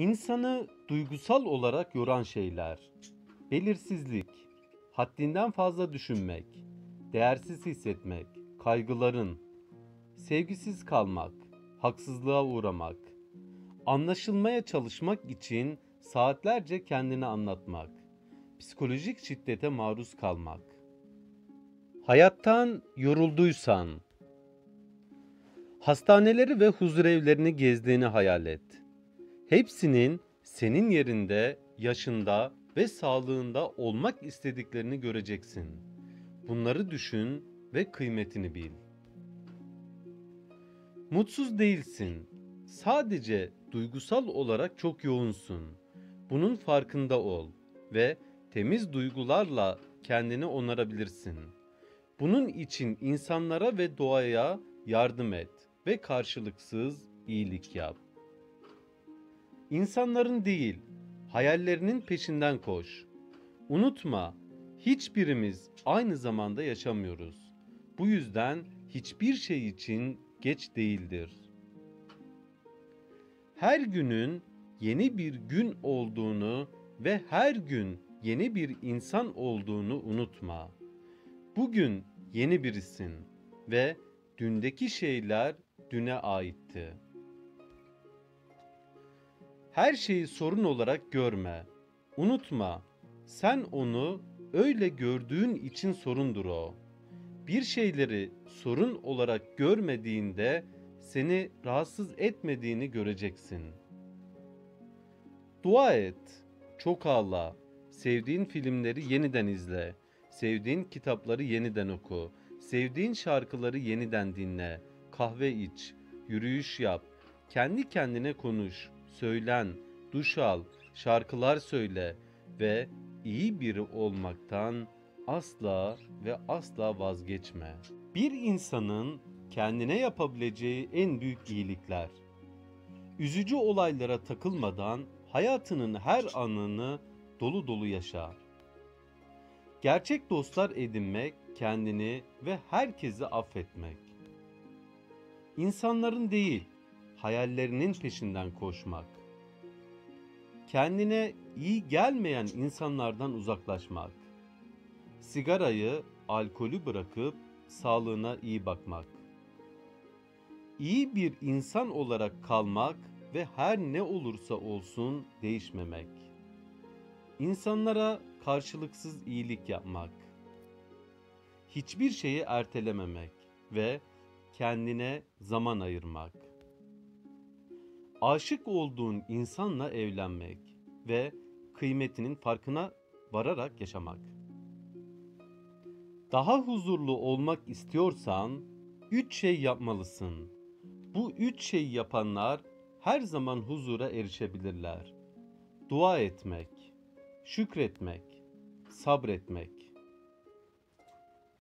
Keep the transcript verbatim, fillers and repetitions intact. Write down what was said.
İnsanı duygusal olarak yoran şeyler: belirsizlik, haddinden fazla düşünmek, değersiz hissetmek, kaygıların, sevgisiz kalmak, haksızlığa uğramak, anlaşılmaya çalışmak için saatlerce kendini anlatmak, psikolojik şiddete maruz kalmak. Hayattan yorulduysan, hastaneleri ve huzurevlerini gezdiğini hayal et. Hepsinin senin yerinde, yaşında ve sağlığında olmak istediklerini göreceksin. Bunları düşün ve kıymetini bil. Mutsuz değilsin. Sadece duygusal olarak çok yoğunsun. Bunun farkında ol ve temiz duygularla kendini onarabilirsin. Bunun için insanlara ve doğaya yardım et ve karşılıksız iyilik yap. İnsanların değil, hayallerinin peşinden koş. Unutma, hiçbirimiz aynı zamanda yaşamıyoruz. Bu yüzden hiçbir şey için geç değildir. Her günün yeni bir gün olduğunu ve her gün yeni bir insan olduğunu unutma. Bugün yeni birisin ve dündeki şeyler düne aitti. Her şeyi sorun olarak görme. Unutma, sen onu öyle gördüğün için sorundur o. Bir şeyleri sorun olarak görmediğinde seni rahatsız etmediğini göreceksin. Dua et, çok ağla, sevdiğin filmleri yeniden izle, sevdiğin kitapları yeniden oku, sevdiğin şarkıları yeniden dinle, kahve iç, yürüyüş yap, kendi kendine konuş, söylen, duş al, şarkılar söyle ve iyi biri olmaktan asla ve asla vazgeçme. Bir insanın kendine yapabileceği en büyük iyilikler. Üzücü olaylara takılmadan hayatının her anını dolu dolu yaşa. Gerçek dostlar edinmek, kendini ve herkesi affetmek. İnsanların değil, hayallerinin peşinden koşmak. Kendine iyi gelmeyen insanlardan uzaklaşmak. Sigarayı, alkolü bırakıp sağlığına iyi bakmak. İyi bir insan olarak kalmak ve her ne olursa olsun değişmemek. İnsanlara karşılıksız iyilik yapmak. Hiçbir şeyi ertelememek ve kendine zaman ayırmak. Aşık olduğun insanla evlenmek ve kıymetinin farkına vararak yaşamak. Daha huzurlu olmak istiyorsan üç şey yapmalısın. Bu üç şeyi yapanlar her zaman huzura erişebilirler. Dua etmek, şükretmek, sabretmek.